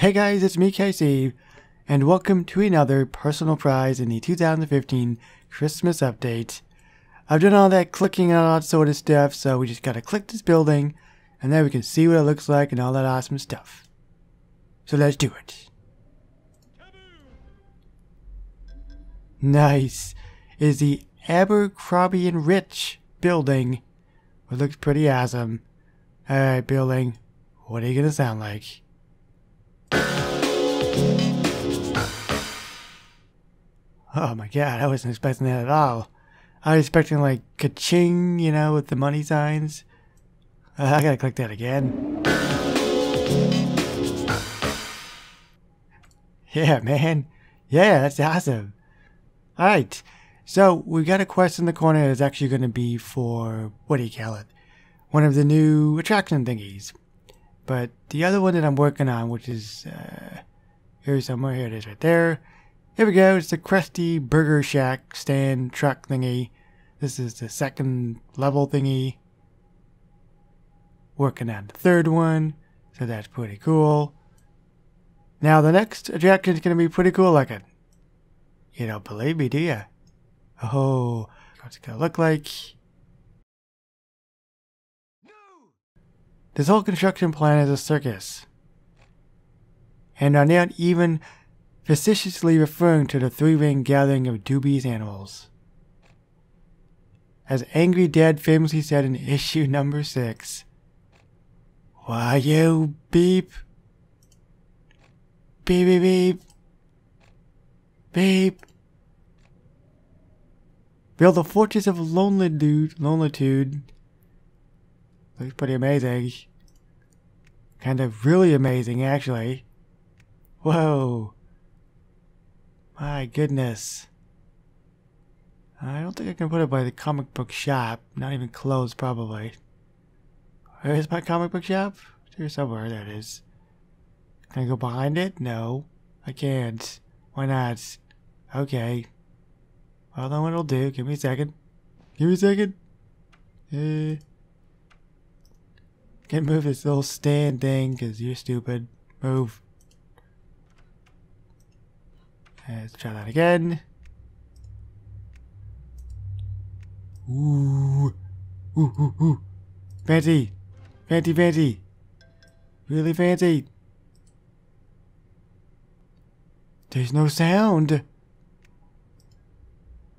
Hey guys, it's me KC, and welcome to another personal prize in the 2015 Christmas update. I've done all that clicking and all that sort of stuff, so we just gotta click this building, and then we can see what it looks like and all that awesome stuff. So let's do it. Nice. It is the Abercrombie and Rich building. It looks pretty awesome. Alright, building, what are you gonna sound like? Oh my god, I wasn't expecting that at all. I was expecting like ka-ching, you know, with the money signs. I gotta click that again. Yeah, man. Yeah, that's awesome. Alright, so we've got a quest in the corner that's actually going to be for, what do you call it, one of the new attraction thingies. But the other one that I'm working on, which is, here somewhere, here it is right there. Here we go, it's the Krusty Burger Shack stand truck thingy. This is the second level thingy. Working on the third one, so that's pretty cool. Now the next attraction is going to be pretty cool looking. You don't believe me, do you? Oh, what's it gonna look like? No. This whole construction plan is a circus, and are now even facetiously referring to the three-ring gathering of Doobie's animals. As Angry Dad famously said in issue number 6, "Why you beep, beep beep beep, beep." Build the Fortress of Lonelitude. Looks pretty amazing. Kind of really amazing, actually. Whoa. My goodness. I don't think I can put it by the comic book shop. Not even closed, probably. Where's my comic book shop? It's here somewhere. There it is. Can I go behind it? No, I can't. Why not? Okay. Well, then what'll do? Give me a second. Give me a second. Can't move this little stand thing because you're stupid. Move. Let's try that again. Ooh. Ooh, ooh, ooh. Fancy. Fancy, fancy. Really fancy. There's no sound.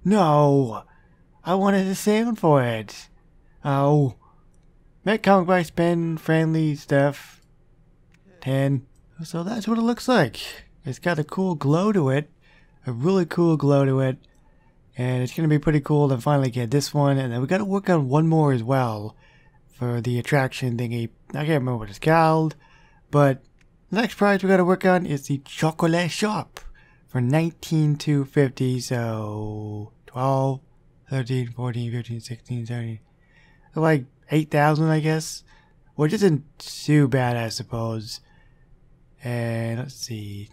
No! I wanted a sound for it! Oh. Make comic by spin, friendly stuff. 10. So that's what it looks like. It's got a cool glow to it. A really cool glow to it. And it's going to be pretty cool to finally get this one. And then we got to work on one more as well. For the attraction thingy. I can't remember what it's called. But the next prize we got to work on is the Chocolat Shop. For $19,250, so 12, 13, 14, 15, 16, 17, like 8,000, I guess, which isn't too bad, I suppose. And let's see,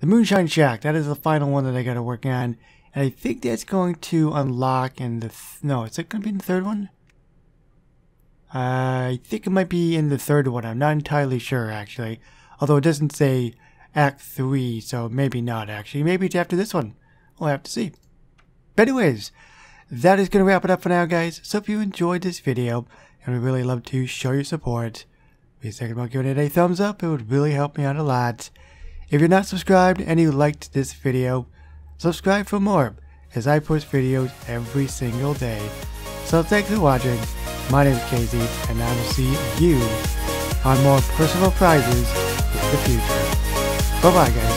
the Moonshine Shack, that is the final one that I got to work on, and I think that's going to unlock in the no, is it going to be in the third one? I think it might be in the third one. I'm not entirely sure, actually, although it doesn't say Act 3, so maybe not actually. Maybe it's after this one. We'll have to see. But anyways, that is going to wrap it up for now, guys. So if you enjoyed this video, and would really love to show your support, please think about giving it a thumbs up. It would really help me out a lot. If you're not subscribed and you liked this video, subscribe for more, as I post videos every single day. So thanks for watching. My name is Casey, and I will see you on more personal prizes in the future. Bye-bye, guys.